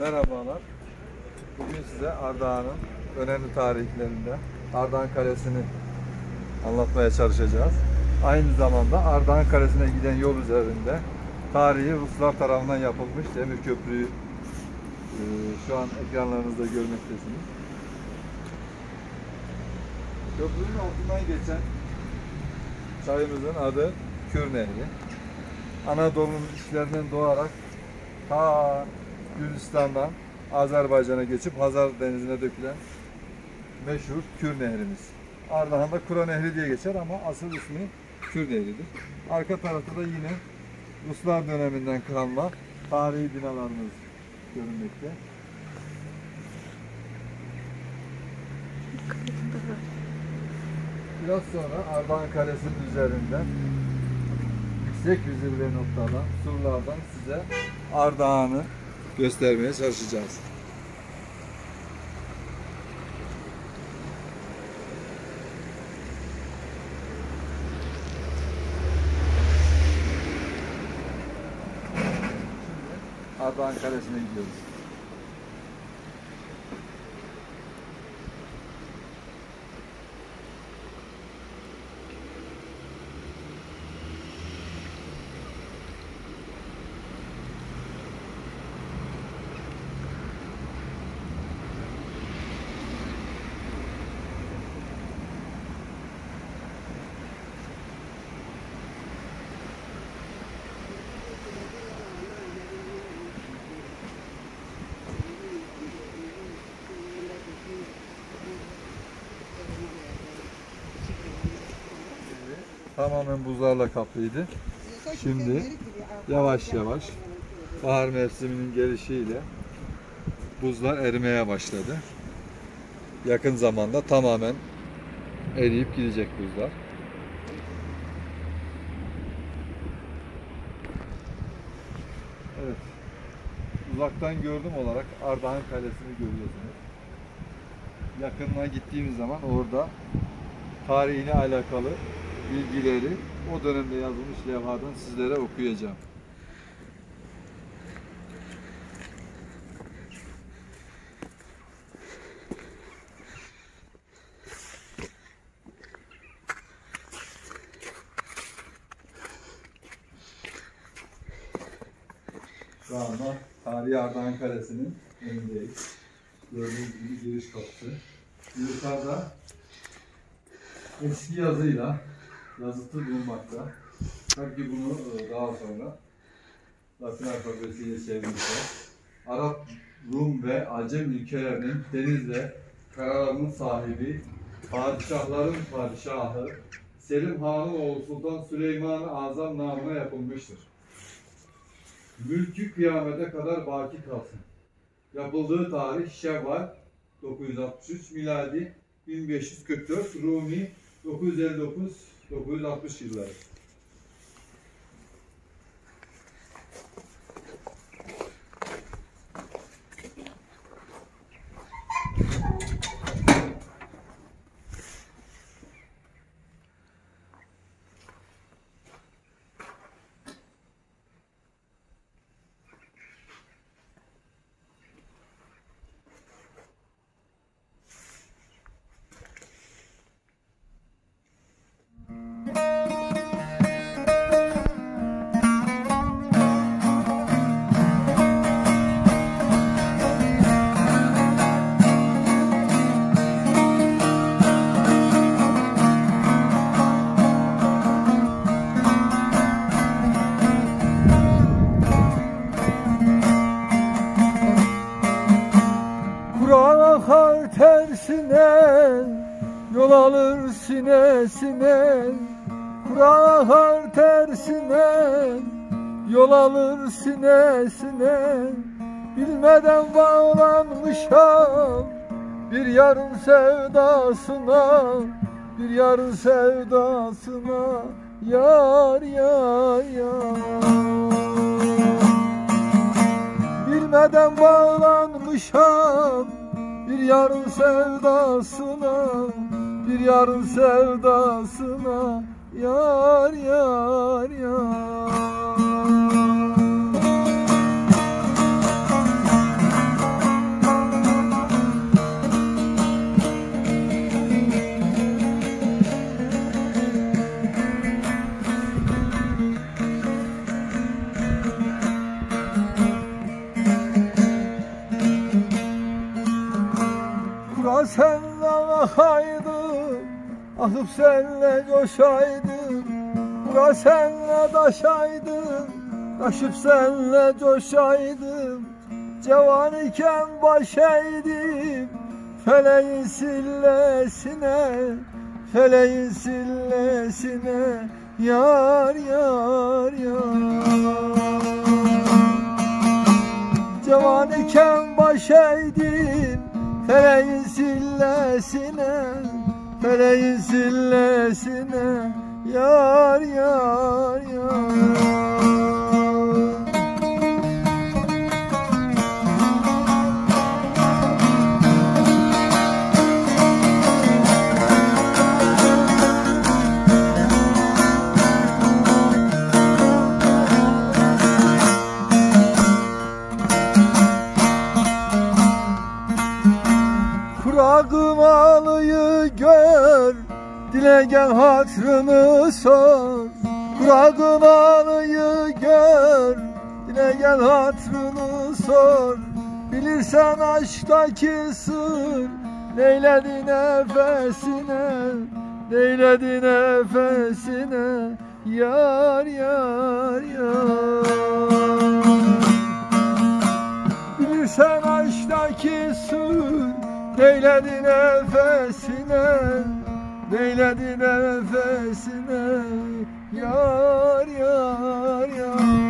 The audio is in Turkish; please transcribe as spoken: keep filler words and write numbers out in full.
Merhabalar. Bugün size Ardahan'ın önemli tarihlerinde Ardahan Kalesi'ni anlatmaya çalışacağız. Aynı zamanda Ardahan Kalesi'ne giden yol üzerinde tarihi Ruslar tarafından yapılmış Demir Köprü'yü e, şu an ekranlarınızda görmektesiniz. Köprünün altından geçen çayımızın adı Kura Nehri. Anadolu'nun içlerinden doğarak ta Gürcistan'dan Azerbaycan'a geçip Hazar Denizi'ne dökülen meşhur Kura Nehri'miz. Ardahan'da Kura Nehri diye geçer ama asıl ismi Kura Nehri'dir. Arka tarafta da yine Ruslar döneminden kalma tarihi binalarımız görünmekte. Biraz sonra Ardahan Kalesi'nin üzerinden yüksek yüzirli noktadan, surlardan size Ardahan'ı göstermeye çalışacağız. Ardahan Kalesi'ne gidiyoruz. Tamamen buzlarla kaplıydı. Şimdi yavaş yavaş bahar mevsiminin gelişiyle buzlar erimeye başladı. Yakın zamanda tamamen eriyip gidecek buzlar. Evet. Uzaktan gördüm olarak Ardahan Kalesi'ni görüyorsunuz. Yakınına gittiğimiz zaman orada tarihiyle alakalı bilgileri o dönemde yazılmış levhadan sizlere okuyacağım. Şu anda Tarihi Ardahan Kalesi'nin önündeyiz. Gördüğünüz gibi giriş kapısı. Yukarıda eski yazıyla yazıtı bulunmakta. Tabii ki bunu daha sonra Latin alfabesiyle çevirmişler. Arap, Rum ve Acem ülkelerinin deniz ve karaların sahibi, padişahların padişahı Selim Hanıoğlu Sultan Süleyman-ı Azam namına yapılmıştır. Mülkü kıyamete kadar baki kalsın. Yapıldığı tarih Şevval dokuz yüz altmış üç miladi bin beş yüz kırk dört, Rumi dokuz yüz elli dokuz dokuz yüz altmış yılları. Yol alır sinesine, Kura akar tersine, yol alır sinesine. Bilmeden bağlanmışam bir yarın sevdasına, bir yarın sevdasına, yar yar yar. Bilmeden bağlanmışam bir yarın sevdasına, bir yarın sevdasına, yar yar yar. Aksa senden akaydı, akıp senle coşaydı. Kura senle taşaydı, taşıp senle coşaydı. Cevan iken baş eğdim feleğin sillesine, feleğin sillesine. Yar yar yar. Cevan iken baş eğdim feleğin sillesine, feleğin sillesine. Yar yar yar. Kımalıyı gör, dile gel hatrımı sor. Kura Kımalıyı gör, dile gel hatrını sor. Bilirsen aşktaki sır, neyledi nefesine, neyledi nefesine. Yar yar yar. Bilirsen aşktaki sır, neyledi nefesine, neyledi nefesine. Yar yar yar.